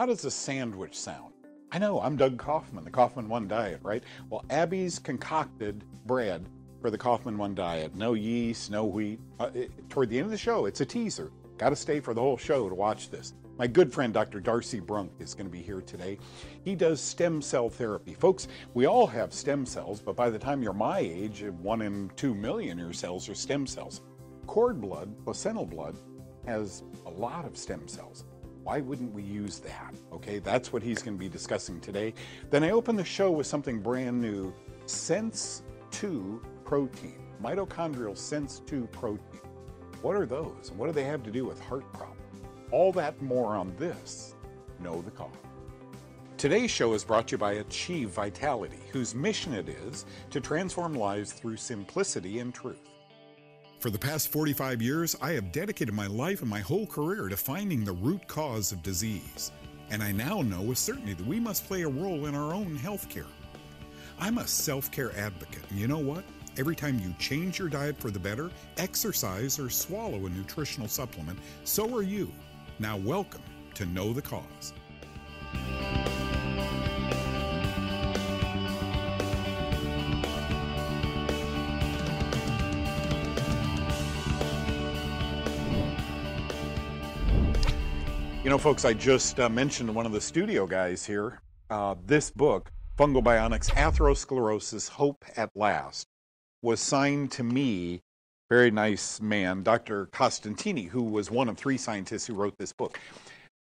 How does a sandwich sound? I know, I'm Doug Kaufmann, the Kaufmann One Diet, right? Well, Abby's concocted bread for the Kaufmann One Diet. No yeast, no wheat. Toward the end of the show, it's a teaser. Got to stay for the whole show to watch this. My good friend, Dr. Darcy Brunk, is going to be here today. He does stem cell therapy. Folks, we all have stem cells, but by the time you're my age, 1 in 2 million of your cells are stem cells. Cord blood, placental blood, has a lot of stem cells. Why wouldn't we use that? Okay, that's what he's going to be discussing today. Then I open the show with something brand new, Sense2 protein, mitochondrial Sense2 protein. What are those? And what do they have to do with heart problems? All that more on this Know The Cause. Today's show is brought to you by Achieve Vitality, whose mission it is to transform lives through simplicity and truth. For the past 45 years, I have dedicated my life and my whole career to finding the root cause of disease. And I now know with certainty that we must play a role in our own healthcare. I'm a self-care advocate, and you know what? Every time you change your diet for the better, exercise, or swallow a nutritional supplement, so are you. Now welcome to Know The Cause. You know, folks, I just mentioned to one of the studio guys here, this book, Fungal Bionics, Atherosclerosis, Hope at Last, was signed to me, very nice man, Dr. Costantini, who was one of 3 scientists who wrote this book.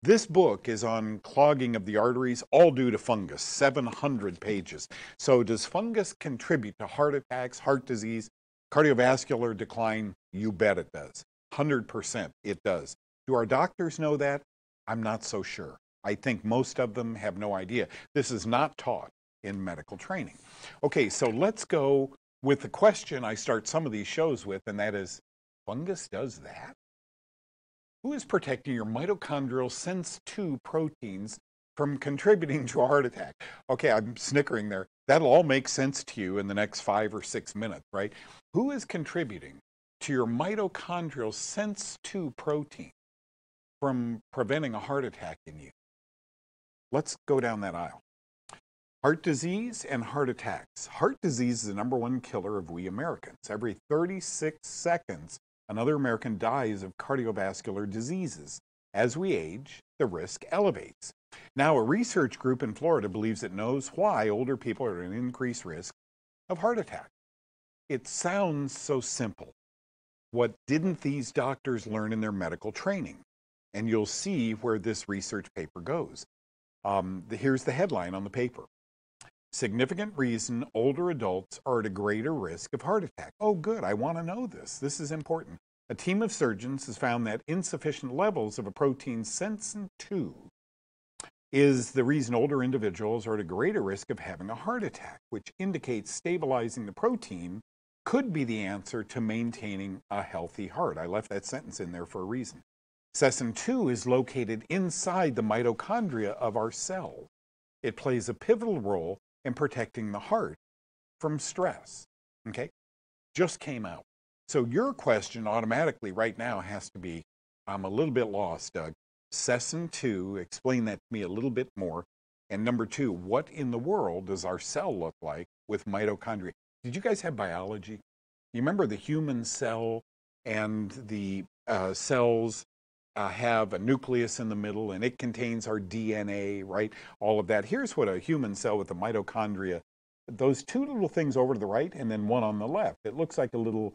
This book is on clogging of the arteries, all due to fungus, 700 pages. So does fungus contribute to heart attacks, heart disease, cardiovascular decline? You bet it does. 100% it does. Do our doctors know that? I'm not so sure. I think most of them have no idea. This is not taught in medical training. Okay, so let's go with the question I start some of these shows with, and that is, fungus does that? Who is protecting your mitochondrial Sense2 proteins from contributing to a heart attack? Okay, I'm snickering there. That'll all make sense to you in the next 5 or 6 minutes, right? Who is contributing to your mitochondrial Sense2 protein from preventing a heart attack in you? Let's go down that aisle. Heart disease and heart attacks. Heart disease is the #1 killer of we Americans. Every 36 seconds, another American dies of cardiovascular diseases. As we age, the risk elevates. Now, a research group in Florida believes it knows why older people are at an increased risk of heart attack. It sounds so simple. What didn't these doctors learn in their medical training? And you'll see where this research paper goes. Here's the headline on the paper. Significant reason older adults are at a greater risk of heart attack. Oh, good. I want to know this. This is important. A team of surgeons has found that insufficient levels of a protein Sense2 is the reason older individuals are at a greater risk of having a heart attack, which indicates stabilizing the protein could be the answer to maintaining a healthy heart. I left that sentence in there for a reason. Sestrin2 is located inside the mitochondria of our cell. It plays a pivotal role in protecting the heart from stress. Okay? Just came out. So your question automatically right now has to be, I'm a little bit lost, Doug. Sestrin2, explain that to me a little bit more. And #2, what in the world does our cell look like with mitochondria? Did you guys have biology? You remember the human cell and the cells have a nucleus in the middle, and it contains our DNA, right? All of that. Here's what a human cell with the mitochondria, those 2 little things over to the right and then 1 on the left. It looks like a little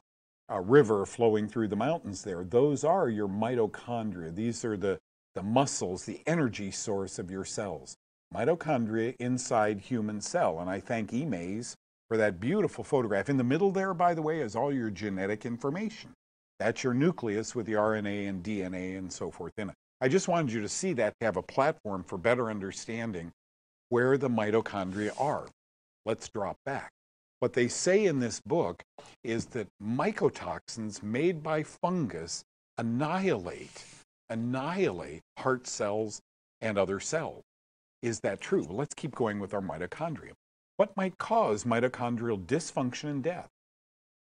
river flowing through the mountains there. Those are your mitochondria. These are the muscles, the energy source of your cells. Mitochondria inside human cell. And I thank Emaze for that beautiful photograph. In the middle there, by the way, is all your genetic information. That's your nucleus with the RNA and DNA and so forth in it. I just wanted you to see that to have a platform for better understanding where the mitochondria are. Let's drop back. What they say in this book is that mycotoxins made by fungus annihilate heart cells and other cells. Is that true? Well, let's keep going with our mitochondria. What might cause mitochondrial dysfunction and death?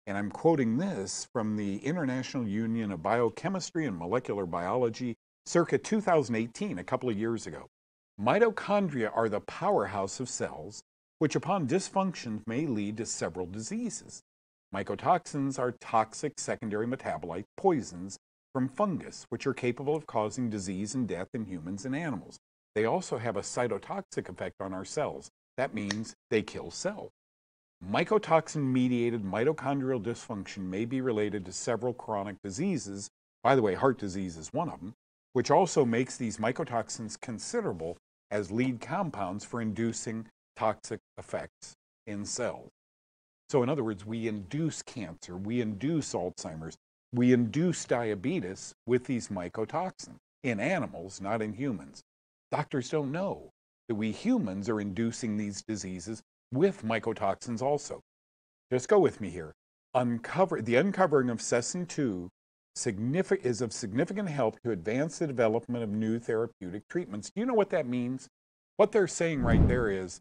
And I'm quoting this from the International Union of Biochemistry and Molecular Biology, circa 2018, a couple of years ago. Mitochondria are the powerhouse of cells, which upon dysfunction may lead to several diseases. Mycotoxins are toxic secondary metabolite poisons from fungus, which are capable of causing disease and death in humans and animals. They also have a cytotoxic effect on our cells. That means they kill cells. Mycotoxin-mediated mitochondrial dysfunction may be related to several chronic diseases. By the way, heart disease is one of them, which also makes these mycotoxins considerable as lead compounds for inducing toxic effects in cells. So in other words, we induce cancer, we induce Alzheimer's, we induce diabetes with these mycotoxins in animals, not in humans. Doctors don't know that we humans are inducing these diseases with mycotoxins also. Just go with me here. The uncovering of Sestrin2 is of significant help to advance the development of new therapeutic treatments. Do you know what that means? What they're saying right there is,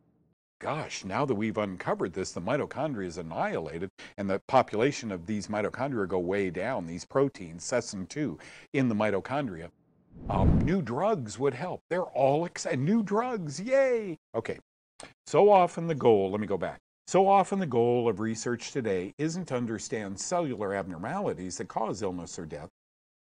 gosh, now that we've uncovered this, the mitochondria is annihilated, and the population of these mitochondria go way down, these proteins, Sestrin2, in the mitochondria. New drugs would help. They're all excited. New drugs, yay! Okay, so often the goal of research today isn't to understand cellular abnormalities that cause illness or death.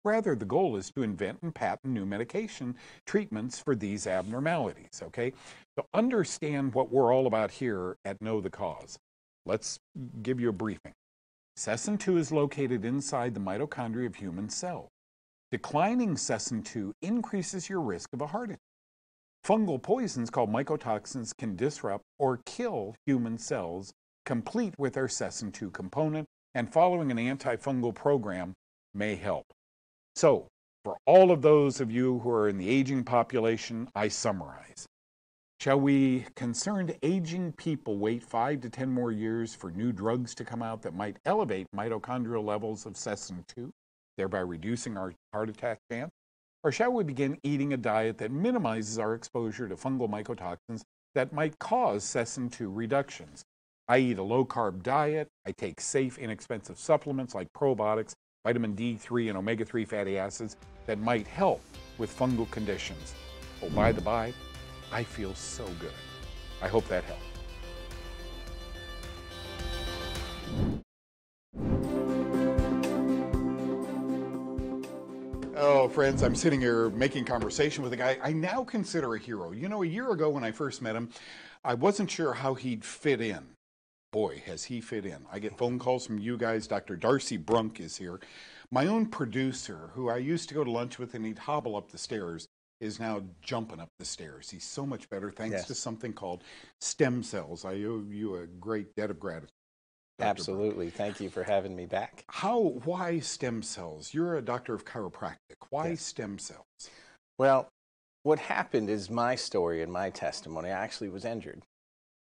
Rather, the goal is to invent and patent new medication treatments for these abnormalities, okay? So understand what we're all about here at Know the Cause. Let's give you a briefing. Sestrin2 is located inside the mitochondria of human cells. Declining Sestrin2 increases your risk of a heart attack. Fungal poisons called mycotoxins can disrupt or kill human cells, complete with their Sestrin2 component, and following an antifungal program may help. So, for all of those of you who are in the aging population, I summarize. Shall we concerned aging people wait 5 to 10 more years for new drugs to come out that might elevate mitochondrial levels of Sestrin2, thereby reducing our heart attack chance? Or shall we begin eating a diet that minimizes our exposure to fungal mycotoxins that might cause Sestrin2 reductions? I eat a low-carb diet, I take safe, inexpensive supplements like probiotics, vitamin D3, and omega-3 fatty acids that might help with fungal conditions. Oh, by the by, I feel so good. I hope that helped. Oh, friends, I'm sitting here making conversation with a guy I now consider a hero. You know, a year ago when I first met him, I wasn't sure how he'd fit in. Boy, has he fit in. I get phone calls from you guys. Dr. Darcy Brunk is here. My own producer, who I used to go to lunch with and he'd hobble up the stairs, is now jumping up the stairs. He's so much better thanks to something called stem cells. I owe you a great debt of gratitude. Dr. Absolutely. Brunk. Thank you for having me back. Why stem cells? You're a doctor of chiropractic. Why stem cells? Well, what happened is my story and my testimony. I actually was injured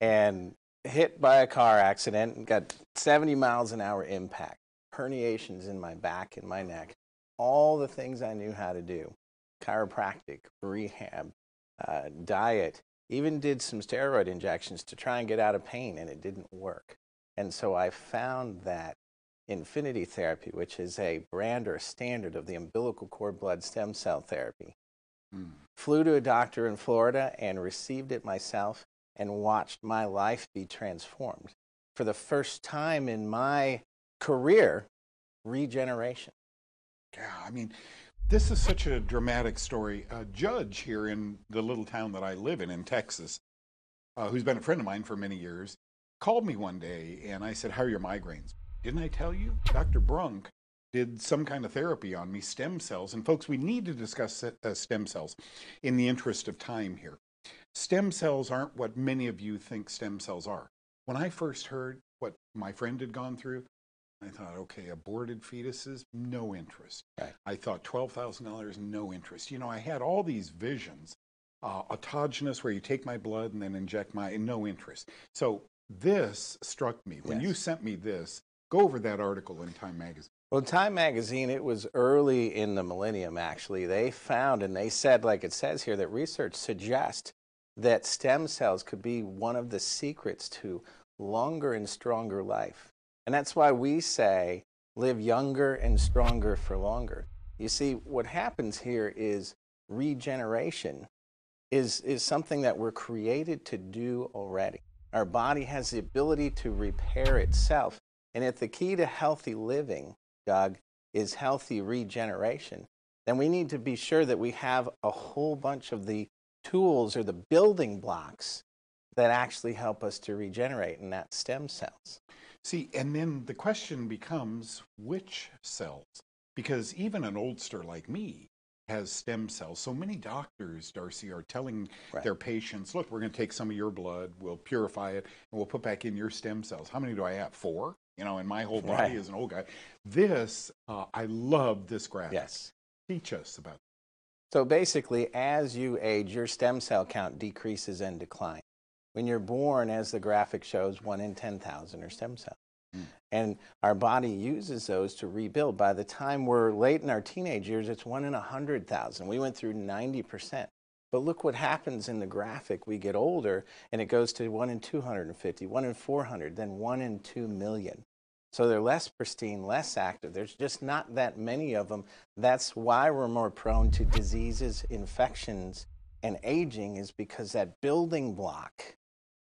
and hit by a car accident and got 70 miles an hour impact, herniations in my back and my neck, all the things I knew how to do, chiropractic, rehab, diet, even did some steroid injections to try and get out of pain, and it didn't work. And so I found that Infinity Therapy, which is a brand or a standard of the umbilical cord blood stem cell therapy, flew to a doctor in Florida and received it myself and watched my life be transformed. For the first time in my career, regeneration. Yeah, I mean, this is such a dramatic story. A judge here in the little town that I live in Texas, who's been a friend of mine for many years, called me one day and I said, how are your migraines? Didn't I tell you? Dr. Brunk did some kind of therapy on me, stem cells. And folks, we need to discuss stem cells in the interest of time here. Stem cells aren't what many of you think stem cells are. When I first heard what my friend had gone through, I thought, okay, aborted fetuses, no interest. Right. I thought $12,000, no interest. You know, I had all these visions, autogenous, where you take my blood and then inject my, no interest. So this struck me. When you sent me this, go over that article in Time Magazine. Well, Time Magazine, it was early in the millennium, actually. They found, and they said, like it says here, that research suggests that stem cells could be one of the secrets to longer and stronger life. And that's why we say, live younger and stronger for longer. You see, what happens here is regeneration is something that we're created to do already. Our body has the ability to repair itself. And if the key to healthy living, Doug, is healthy regeneration, then we need to be sure that we have a whole bunch of the tools or the building blocks that actually help us to regenerate, and that's stem cells. See, and then the question becomes, which cells? Because even an oldster like me has stem cells. So many doctors, Darcy, are telling their patients, look, we're going to take some of your blood, we'll purify it, and we'll put back in your stem cells. How many do I have? 4? You know, and my whole body is an old guy. This, I love this graphic. Yes. Teach us about it. So basically, as you age, your stem cell count decreases and declines. When you're born, as the graphic shows, 1 in 10,000 are stem cells. And our body uses those to rebuild. By the time we're late in our teenage years, it's 1 in 100,000. We went through 90%. But look what happens in the graphic. We get older, and it goes to 1 in 250, 1 in 400, then 1 in 2 million. So they're less pristine, less active. There's just not that many of them. That's why we're more prone to diseases, infections, and aging, is because that building block,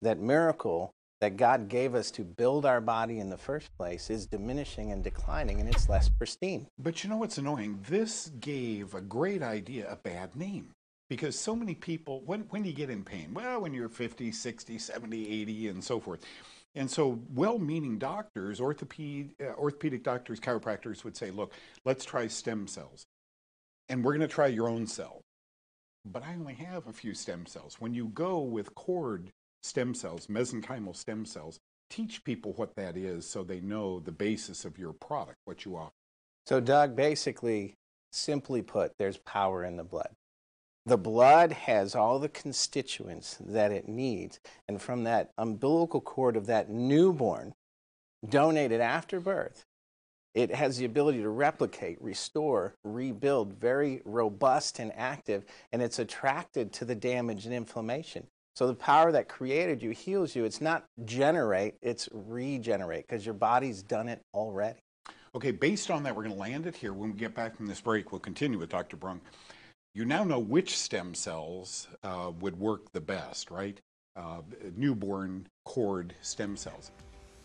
that miracle that God gave us to build our body in the first place, is diminishing and declining, and it's less pristine. But you know what's annoying? This gave a great idea a bad name, because so many people, when do you get in pain? Well, when you're 50, 60, 70, 80, and so forth. And so well-meaning doctors, orthopedic doctors, chiropractors would say, look, let's try stem cells, and we're going to try your own cell. But I only have a few stem cells. When you go with cord stem cells, mesenchymal stem cells, teach people what that is so they know the basis of your product, what you offer. So Doug, basically, simply put, there's power in the blood. The blood has all the constituents that it needs, and from that umbilical cord of that newborn, donated after birth, it has the ability to replicate, restore, rebuild, very robust and active, and it's attracted to the damage and inflammation. So the power that created you heals you. It's not generate, it's regenerate, because your body's done it already. Okay, based on that, we're going to land it here. When we get back from this break, we'll continue with Dr. Brunk. You now know which stem cells would work the best, right? Newborn cord stem cells.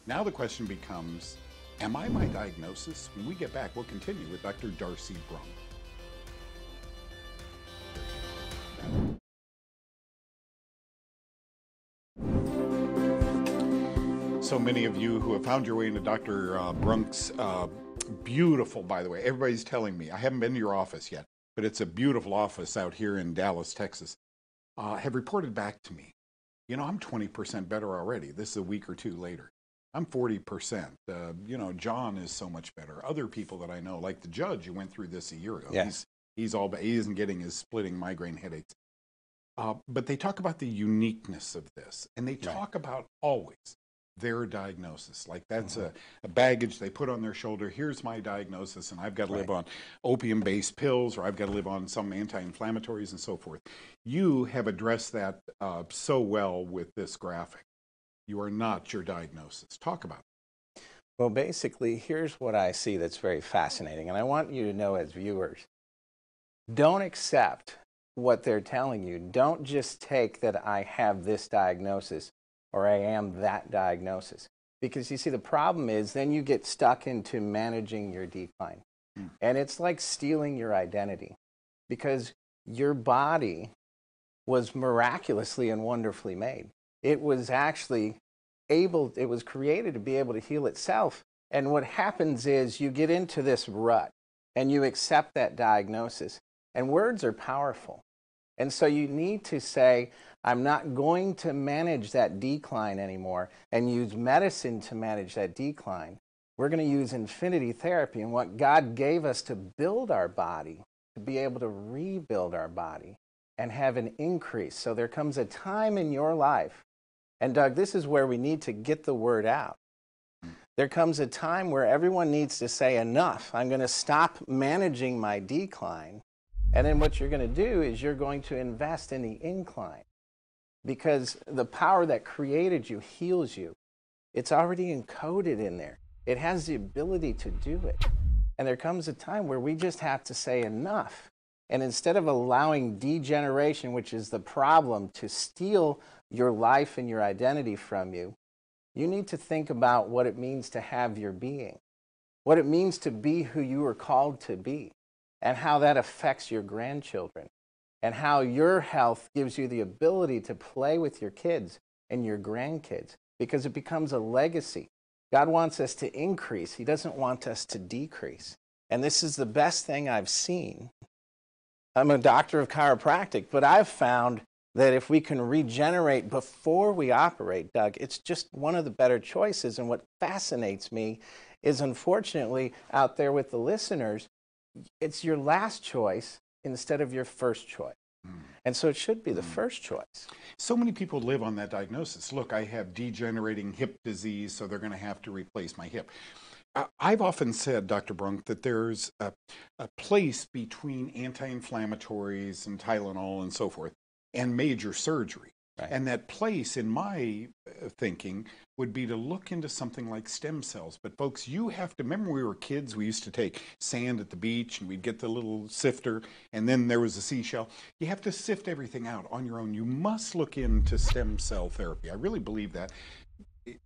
Now the question becomes, am I my diagnosis? When we get back, we'll continue with Dr. Darcy Brunk. So many of you who have found your way into Dr. Brunk's beautiful, by the way, everybody's telling me, I haven't been to your office yet, but it's a beautiful office out here in Dallas, Texas, have reported back to me, you know, I'm 20% better already. This is a week or two later. I'm 40%. You know, John is so much better. Other people that I know, like the judge who went through this a year ago, he's all, but he isn't getting his splitting migraine headaches. But they talk about the uniqueness of this, and they talk about always their diagnosis. Like that's a baggage they put on their shoulder. Here's my diagnosis, and I've got to live on opium-based pills, or I've got to live on some anti-inflammatories and so forth. You have addressed that so well with this graphic. You are not your diagnosis. Talk about it. Well, basically, here's what I see that's very fascinating, and I want you to know as viewers, don't accept what they're telling you. Don't just take that I have this diagnosis, or I am that diagnosis. Because you see, the problem is then you get stuck into managing your decline. And it's like stealing your identity, because your body was miraculously and wonderfully made. It was actually able, it was created to be able to heal itself. And what happens is you get into this rut and you accept that diagnosis. And words are powerful. And so you need to say, I'm not going to manage that decline anymore and use medicine to manage that decline. We're going to use infinity therapy and what God gave us to build our body, to be able to rebuild our body and have an increase. So there comes a time in your life, and Doug, this is where we need to get the word out. There comes a time where everyone needs to say, enough, I'm going to stop managing my decline. And then what you're going to do is you're going to invest in the incline, because the power that created you heals you. It's already encoded in there. It has the ability to do it. And there comes a time where we just have to say enough. And instead of allowing degeneration, which is the problem, to steal your life and your identity from you, you need to think about what it means to have your being, what it means to be who you are called to be, and how that affects your grandchildren, and how your health gives you the ability to play with your kids and your grandkids, because it becomes a legacy. God wants us to increase. He doesn't want us to decrease. And this is the best thing I've seen. I'm a doctor of chiropractic, but I've found that if we can regenerate before we operate, Doug, it's just one of the better choices. And what fascinates me is, unfortunately, out there with the listeners, it's your last choice instead of your first choice. And so it should be the first choice. So many people live on that diagnosis. Look, I have degenerating hip disease, so they're going to have to replace my hip. I've often said, Dr. Brunk, that there's a place between anti-inflammatories and Tylenol and so forth and major surgery. Right. And that place, in my thinking, would be to look into something like stem cells. But folks, you have to remember, when we were kids, we used to take sand at the beach and we'd get the little sifter, and then there was a seashell. You have to sift everything out on your own. You must look into stem cell therapy. I really believe that.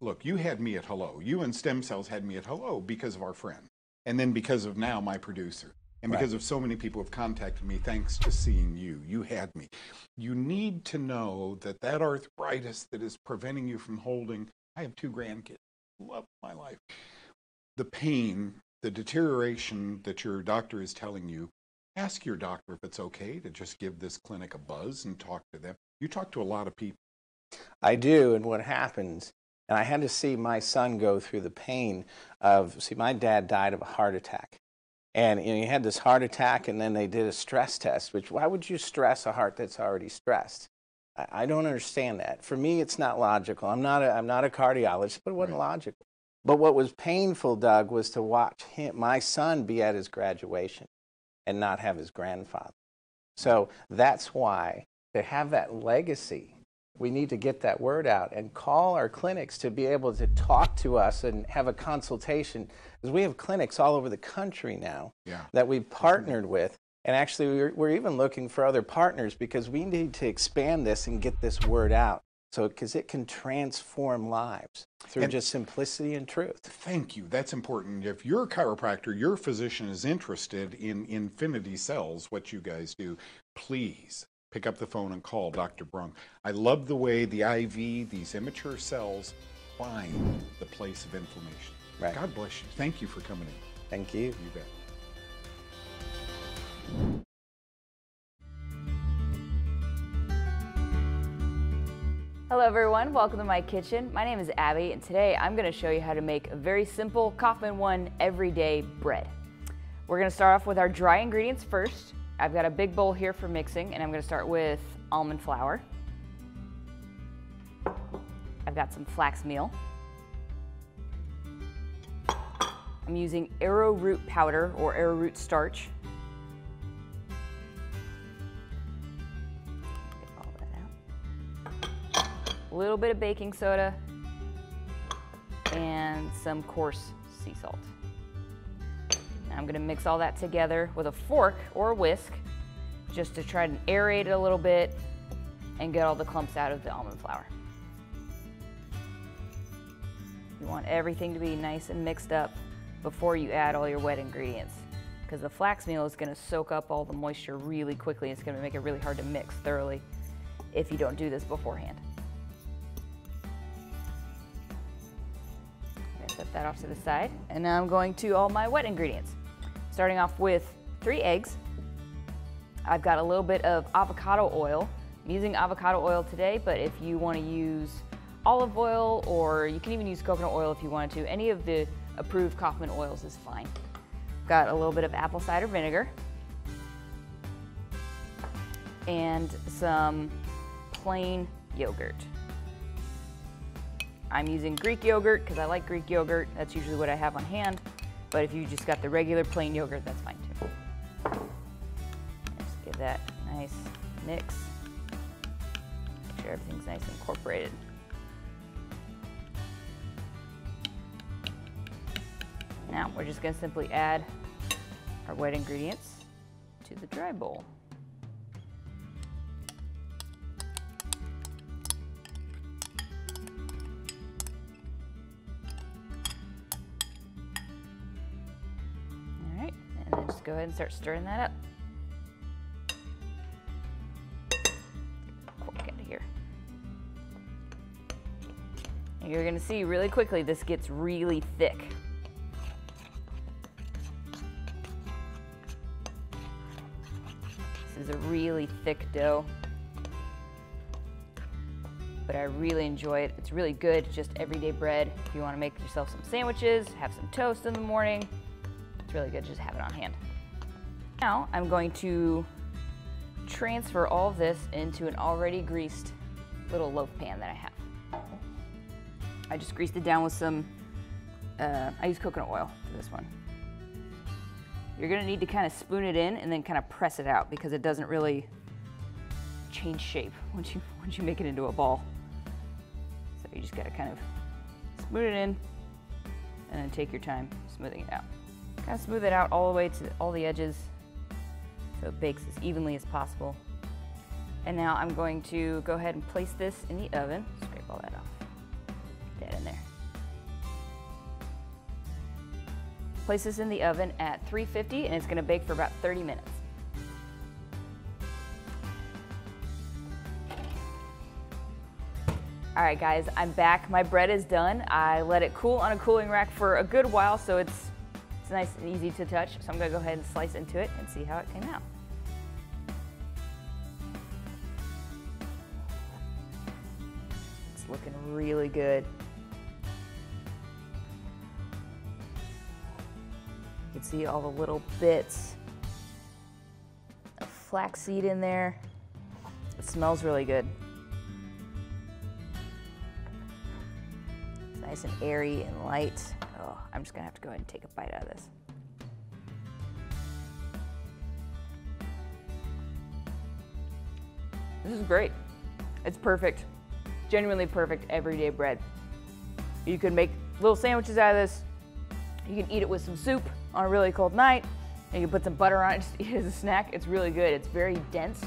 Look, you had me at hello. You and stem cells had me at hello because of our friend, and then because of now my producer, and because of so many people who have contacted me thanks to seeing you. You had me. You need to know that that arthritis that is preventing you from holding, I have two grandkids, love my life. The pain, the deterioration that your doctor is telling you, ask your doctor if it's okay to just give this clinic a buzz and talk to them. You talk to a lot of people. I do, and what happens, and I had to see my son go through the pain of, see, my dad died of a heart attack. And you know, he had this heart attack, and then they did a stress test, which, why would you stress a heart that's already stressed? I don't understand that. For me, it's not logical. I'm not a cardiologist, but it wasn't logical. But what was painful, Doug, was to watch him, my son, be at his graduation and not have his grandfather. So that's why, to have that legacy, we need to get that word out and call our clinics to be able to talk to us and have a consultation, because we have clinics all over the country now that we've partnered with. And actually, we're even looking for other partners, because we need to expand this and get this word out. So, because it can transform lives through just simplicity and truth. Thank you. That's important. If your chiropractor, your physician is interested in Infinity Cells, what you guys do, please pick up the phone and call Dr. Brunk. I love the way the IV, these immature cells, find the place of inflammation. Right. God bless you. Thank you for coming in. Thank you. You bet. Hello everyone, welcome to my kitchen. My name is Abby, and today I'm going to show you how to make a very simple Kaufmann One everyday bread. We're going to start off with our dry ingredients first. I've got a big bowl here for mixing, and I'm going to start with almond flour. I've got some flax meal. I'm using arrowroot powder or arrowroot starch. Get all that out. A little bit of baking soda and some coarse sea salt. I'm going to mix all that together with a fork or a whisk just to try and aerate it a little bit and get all the clumps out of the almond flour. You want everything to be nice and mixed up before you add all your wet ingredients, because the flax meal is going to soak up all the moisture really quickly. It's going to make it really hard to mix thoroughly if you don't do this beforehand. Set that off to the side, and now I'm going to all my wet ingredients. Starting off with 3 eggs. I've got a little bit of avocado oil. I'm using avocado oil today, but if you want to use olive oil, or you can even use coconut oil if you wanted to, any of the approved Kaufmann oils is fine. Got a little bit of apple cider vinegar and some plain yogurt. I'm using Greek yogurt because I like Greek yogurt. That's usually what I have on hand. But if you just got the regular plain yogurt, that's fine too. Just give that a nice mix. Make sure everything's nice and incorporated. Now we're just going to simply add our wet ingredients to into the dry bowl. All right, and then just go ahead and start stirring that up. You're going to see really quickly this gets really thick. This is a really thick dough, but I really enjoy it. It's really good, just everyday bread. If you want to make yourself some sandwiches, have some toast in the morning, it's really good, just have it on hand. Now I'm going to transfer all of this into an already greased little loaf pan that I have. I just greased it down with some, I use coconut oil for this one. You're gonna need to kind of spoon it in and then kind of press it out because it doesn't really change shape once you make it into a ball. So you just gotta kind of spoon it in and then take your time smoothing it out. Kind of smooth it out all the way to all the edges so it bakes as evenly as possible. And now I'm going to go ahead and place this in the oven. Scrape all that off. That in there. Place this in the oven at 350 and it's going to bake for about 30 minutes. All right guys, I'm back. My bread is done. I let it cool on a cooling rack for a good while so it's nice and easy to touch. So I'm going to go ahead and slice into it and see how it came out. It's looking really good. You can see all the little bits of flaxseed in there. It smells really good. It's nice and airy and light. Oh, I'm just gonna have to go ahead and take a bite out of this. This is great. It's perfect. Genuinely perfect everyday bread. You can make little sandwiches out of this. You can eat it with some soup on a really cold night, and you can put some butter on it, just eat it as a snack. It's really good. It's very dense,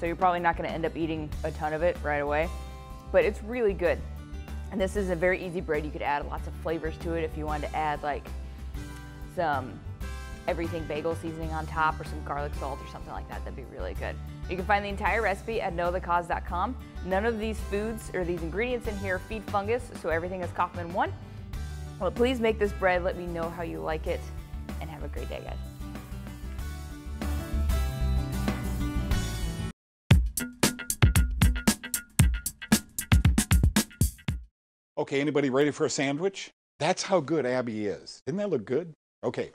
so you're probably not going to end up eating a ton of it right away, but it's really good. And this is a very easy bread. You could add lots of flavors to it if you wanted to add like some everything bagel seasoning on top or some garlic salt or something like that. That'd be really good. You can find the entire recipe at knowthecause.com. None of these foods or these ingredients in here feed fungus, so everything is Kaufmann One. Well, please make this bread. Let me know how you like it. And have a great day, guys. Okay, anybody ready for a sandwich? That's how good Abby is. Didn't that look good? Okay.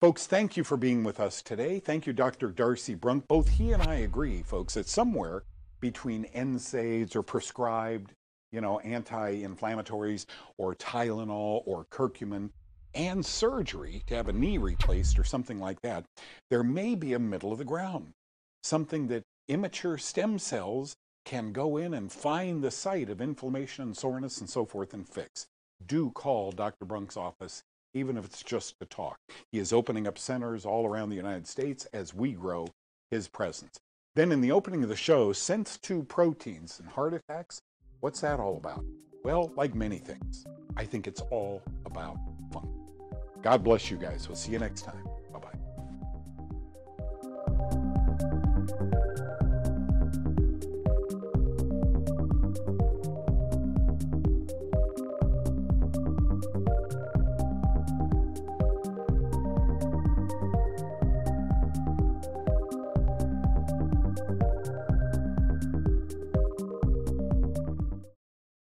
Folks, thank you for being with us today. Thank you, Dr. Darcy Brunk. Both he and I agree, folks, that somewhere between NSAIDs or prescribed, you know, anti-inflammatories or Tylenol or curcumin, and surgery to have a knee replaced or something like that, there may be a middle of the ground, something that immature stem cells can go in and find the site of inflammation and soreness and so forth and fix. Do call Dr. Brunk's office, even if it's just to talk. He is opening up centers all around the United States as we grow his presence. Then in the opening of the show, Sense2 proteins and heart attacks, what's that all about? Well, like many things, I think it's all about fun. God bless you guys. We'll see you next time.